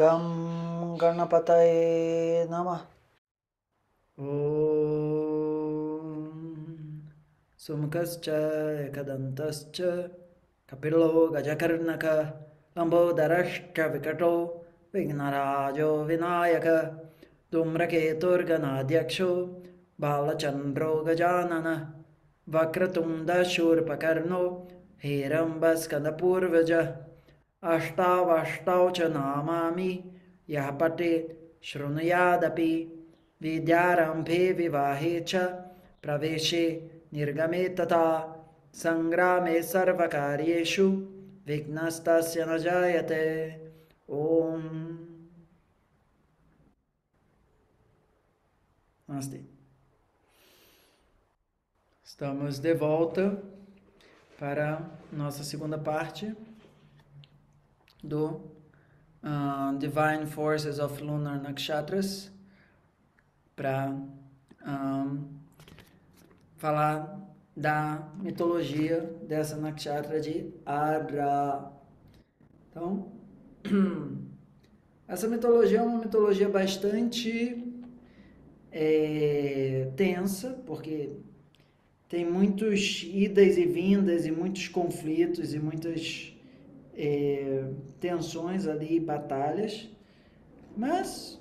Gam Ganapataye Namah. Om Sumkascha Ekadantascha Kapilo Gajakarnaka Lambodarashcha Vikato Vignarajo Vinayaka Dumraketur Ganadyaksho Balachandro Gajanana Vakratunda Shurpakarno Hirambas Kandapurvaja Ashtavashtau cha namami Yahapate Shrunuyadapi Vidyarambhe vivahe cha Praveshe nirgame tata Sangrame sarvakaryeshu Vignastasya najayate. Om Namaste. Estamos de volta para nossa segunda parte do Divine Forces of Lunar Nakshatras, para falar da mitologia dessa Nakshatra de Ardra. Então, essa mitologia é uma mitologia bastante tensa, porque tem muitos idas e vindas e muitos conflitos e muitas tensões ali, batalhas, mas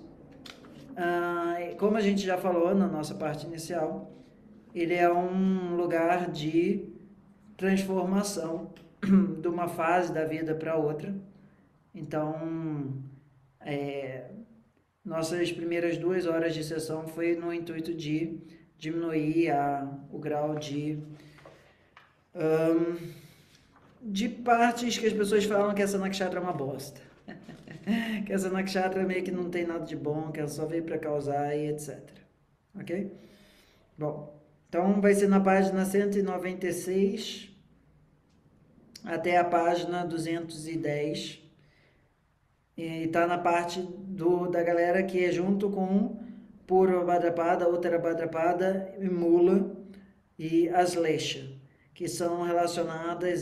como a gente já falou na nossa parte inicial, ele é um lugar de transformação de uma fase da vida para outra. Então nossas primeiras 2 horas de sessão foi no intuito de diminuir o grau de partes que as pessoas falam que essa nakshatra é uma bosta, que essa nakshatra meio que não tem nada de bom, que ela só veio para causar e etc. Ok? Bom, então vai ser na página 196 até a página 210, e tá na parte da galera que é junto com Pūrvabhadrapadā, Uttarabhadrapadā e Mūla e Aslecha, que são relacionadas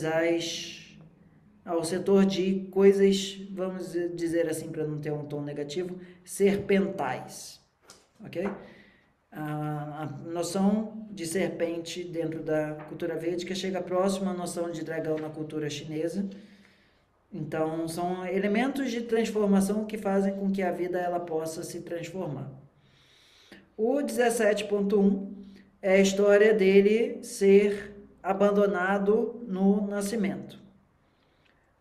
ao setor de coisas, vamos dizer assim, para não ter um tom negativo, serpentais, ok? A noção de serpente dentro da cultura védica chega próxima à noção de dragão na cultura chinesa. Então, são elementos de transformação que fazem com que a vida ela possa se transformar. O 17.1 é a história dele ser abandonado no nascimento.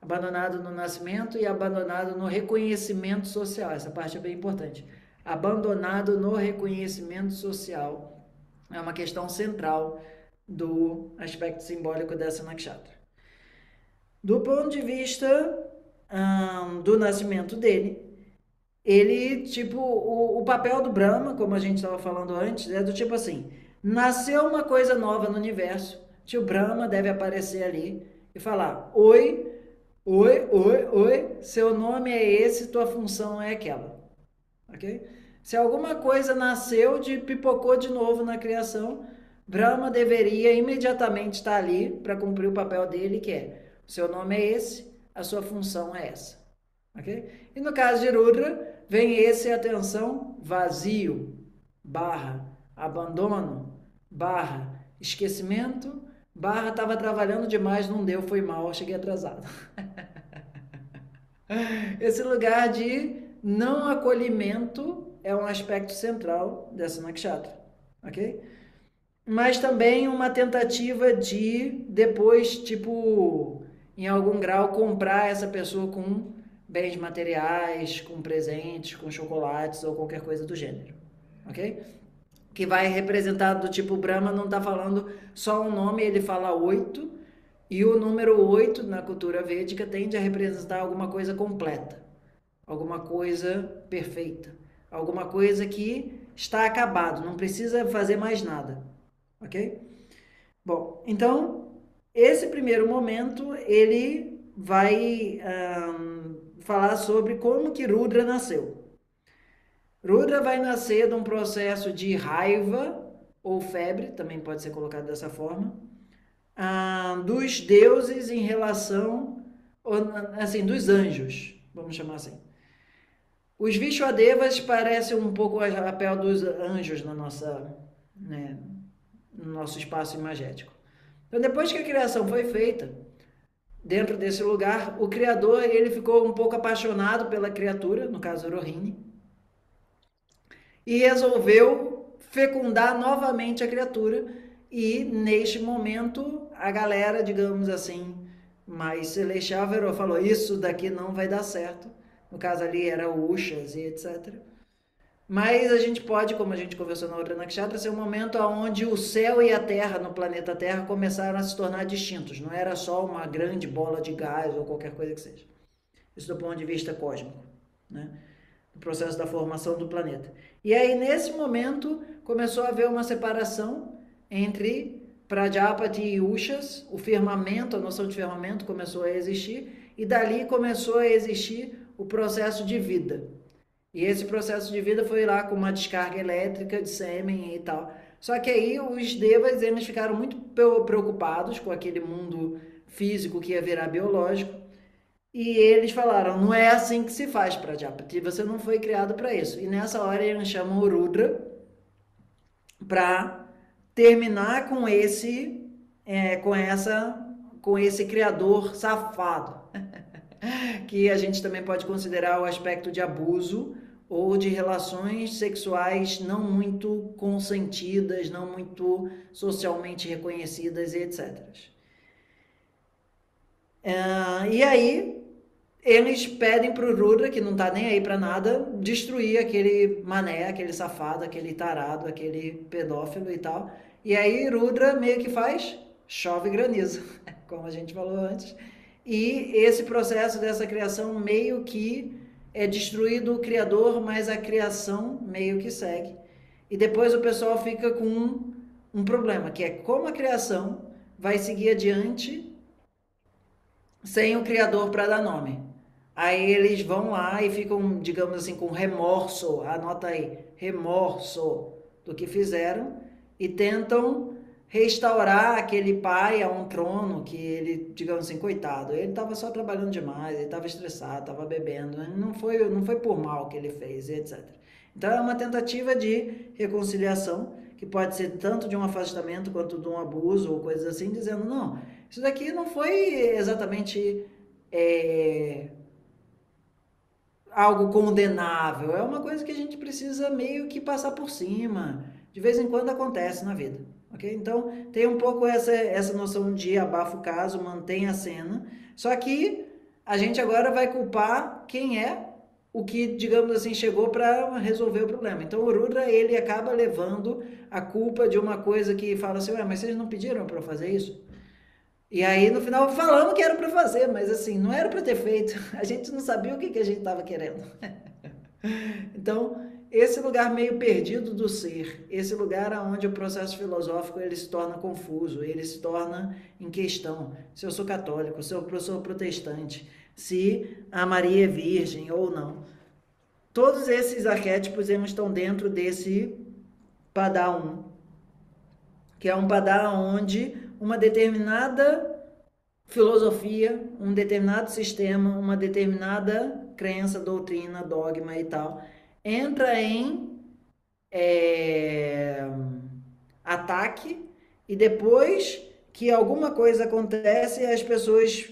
Abandonado no nascimento e abandonado no reconhecimento social. Essa parte é bem importante. Abandonado no reconhecimento social é uma questão central do aspecto simbólico dessa nakshatra. Do ponto de vista do nascimento dele, ele, tipo, o papel do Brahma, como a gente estava falando antes, é do tipo assim: nasceu uma coisa nova no universo, tio Brahma deve aparecer ali e falar: oi, oi, oi, oi, seu nome é esse, tua função é aquela, ok? Se alguma coisa nasceu, pipocou de novo na criação, Brahma deveria imediatamente estar ali para cumprir o papel dele, que é: seu nome é esse, a sua função é essa, ok? E no caso de Rudra, vem esse, atenção, vazio, abandono, esquecimento, estava trabalhando demais, não deu, foi mal, cheguei atrasado. Esse lugar de não acolhimento é um aspecto central dessa nakshatra, ok? Mas também uma tentativa de depois, tipo, em algum grau, comprar essa pessoa com bens materiais, com presentes, com chocolates ou qualquer coisa do gênero, ok? Que vai representar do tipo: Brahma não está falando só um nome, ele fala 8, e o número 8 na cultura védica tende a representar alguma coisa completa, alguma coisa perfeita, alguma coisa que está acabado, não precisa fazer mais nada, ok? Bom, então, esse primeiro momento, ele vai falar sobre como que Rudra nasceu. Rudra vai nascer de um processo de raiva ou febre, também pode ser colocado dessa forma, dos deuses em relação, assim, dos anjos, vamos chamar assim, Os Vishwadevas parecem um pouco o papel dos anjos na nossa, né, no nosso espaço imagético. Então, depois que a criação foi feita, dentro desse lugar, o Criador ele ficou um pouco apaixonado pela criatura, no caso Rohini, e resolveu fecundar novamente a criatura. E, neste momento, a galera, digamos assim, mais celestial falou, isso daqui não vai dar certo. No caso ali era o Ushas e etc. Mas a gente pode, como a gente conversou na outra Nakshatra, ser um momento onde o céu e a terra, no planeta Terra, começaram a se tornar distintos. Não era só uma grande bola de gás ou qualquer coisa que seja. Isso do ponto de vista cósmico, né? O processo da formação do planeta. E aí, nesse momento, começou a haver uma separação entre Prajapati e Ushas. O firmamento, a noção de firmamento começou a existir. E dali começou a existir o processo de vida. E esse processo de vida foi lá com uma descarga elétrica de sêmen e tal. Só que aí os devas eles ficaram muito preocupados com aquele mundo físico que ia virar biológico. E eles falaram, não é assim que se faz, Prajapati, você não foi criado para isso. E nessa hora eles chamam o Rudra para terminar com esse, com esse criador safado. Que a gente também pode considerar o aspecto de abuso ou de relações sexuais não muito consentidas, não muito socialmente reconhecidas e etc. E aí, eles pedem para o Rudra, que não está nem aí para nada, destruir aquele mané, aquele safado, aquele tarado, aquele pedófilo e tal. E aí, Rudra meio que faz chove e granizo, como a gente falou antes. E esse processo dessa criação meio que é destruído o Criador, mas a criação meio que segue. E depois o pessoal fica com um problema, que é como a criação vai seguir adiante sem o Criador para dar nome. Aí eles vão lá e ficam, digamos assim, com remorso, anota aí, remorso do que fizeram e tentam restaurar aquele pai a um trono que ele, digamos assim, coitado, ele estava só trabalhando demais, ele estava estressado, estava bebendo, não foi por mal que ele fez, etc. Então é uma tentativa de reconciliação, que pode ser tanto de um afastamento quanto de um abuso ou coisas assim, dizendo, não, isso daqui não foi exatamente algo condenável, é uma coisa que a gente precisa meio que passar por cima, de vez em quando acontece na vida. Okay? Então, tem um pouco essa noção de abafa o caso, mantém a cena. Só que a gente agora vai culpar quem é o que, digamos assim, chegou para resolver o problema. Então, o Rudra, ele acaba levando a culpa de uma coisa que fala assim, ué, mas vocês não pediram para eu fazer isso? E aí, no final, falamos que era para fazer, mas assim, não era para ter feito. A gente não sabia o que a gente estava querendo. Então, esse lugar meio perdido do ser, esse lugar onde o processo filosófico ele se torna confuso, ele se torna em questão. Se eu sou católico, se eu sou protestante, se a Maria é virgem ou não. Todos esses arquétipos eles estão dentro desse padá 1, que é um padá onde uma determinada filosofia, um determinado sistema, uma determinada crença, doutrina, dogma e tal, entra em ataque e depois que alguma coisa acontece, as pessoas,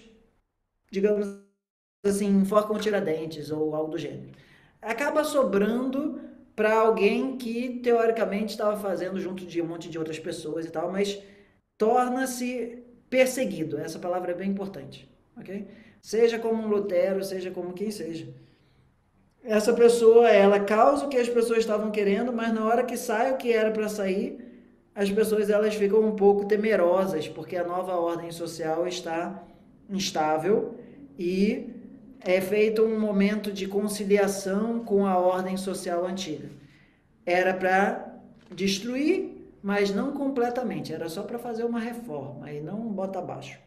digamos assim, enforcam Tiradentes ou algo do gênero. Acaba sobrando para alguém que, teoricamente, estava fazendo junto de um monte de outras pessoas e tal, mas torna-se perseguido. Essa palavra é bem importante, ok? Seja como um Lutero, seja como quem seja. Essa pessoa, ela causa o que as pessoas estavam querendo, mas na hora que sai o que era para sair, as pessoas elas ficam um pouco temerosas, porque a nova ordem social está instável e é feito um momento de conciliação com a ordem social antiga. Era para destruir, mas não completamente, era só para fazer uma reforma e não bota abaixo.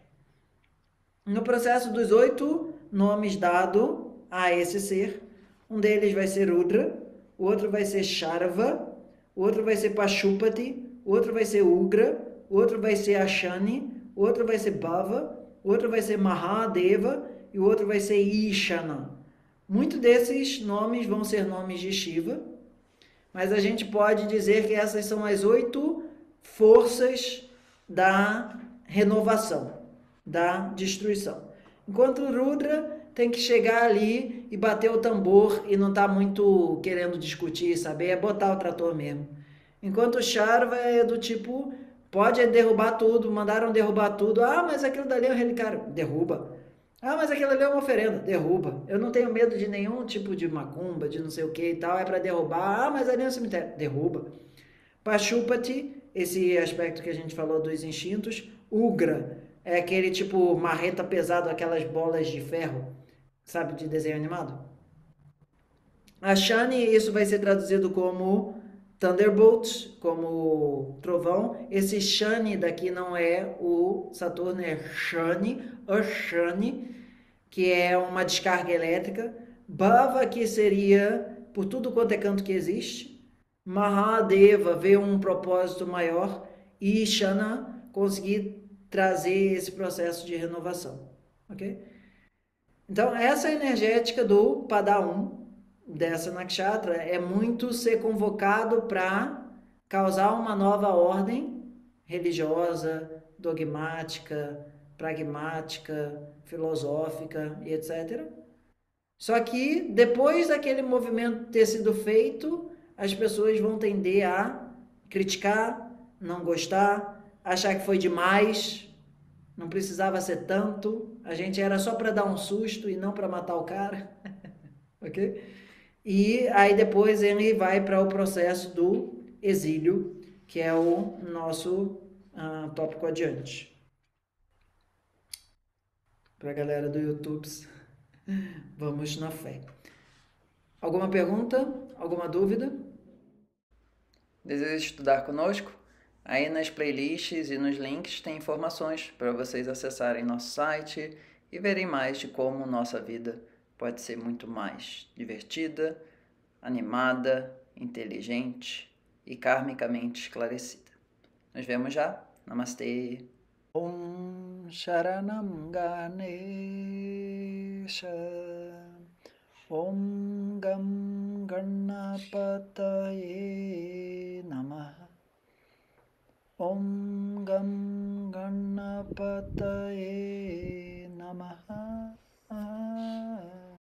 No processo dos 8 nomes dado a esse ser, um deles vai ser Ardra, o outro vai ser Sharva, o outro vai ser Pashupati, o outro vai ser Ugra, o outro vai ser Ashani, o outro vai ser Bhava, o outro vai ser Mahadeva e o outro vai ser Ishana. Muitos desses nomes vão ser nomes de Shiva, mas a gente pode dizer que essas são as 8 forças da renovação, da destruição. Enquanto o Rudra tem que chegar ali e bater o tambor e não está muito querendo discutir, saber, é botar o trator mesmo. Enquanto o Sharva é do tipo, pode derrubar tudo, mandaram derrubar tudo, ah, mas aquilo dali é um relicário, derruba. Ah, mas aquilo ali é uma oferenda, derruba. Eu não tenho medo de nenhum tipo de macumba, de não sei o que e tal, é para derrubar. Ah, mas ali é um cemitério, derruba. Pashupati, esse aspecto que a gente falou dos instintos. Ugra, é aquele tipo marreta pesado, aquelas bolas de ferro, sabe, de desenho animado. Ashani, isso vai ser traduzido como Thunderbolt, como trovão. Esse Shani daqui não é o Saturno, é Shani, Ashani, que é uma descarga elétrica. Bhava, que seria por tudo quanto é canto que existe. Mahadeva, vê um propósito maior. E Ishana, conseguir trazer esse processo de renovação. Ok? Então, essa energética do Padawan, dessa Nakshatra, é muito ser convocado para causar uma nova ordem religiosa, dogmática, pragmática, filosófica e etc. Só que depois daquele movimento ter sido feito, as pessoas vão tender a criticar, não gostar, achar que foi demais, não precisava ser tanto, a gente era só para dar um susto e não para matar o cara, ok? E aí depois ele vai para o processo do exílio, que é o nosso tópico adiante. Para a galera do YouTube, vamos na fé. Alguma pergunta? Alguma dúvida? Deseja estudar conosco? Aí nas playlists e nos links tem informações para vocês acessarem nosso site e verem mais de como nossa vida pode ser muito mais divertida, animada, inteligente e karmicamente esclarecida. Nos vemos já. Namastê. Om Sharanam Ganesha. Om Gam Ganapataye Namaha. Om Gam Ganapataye Namaha.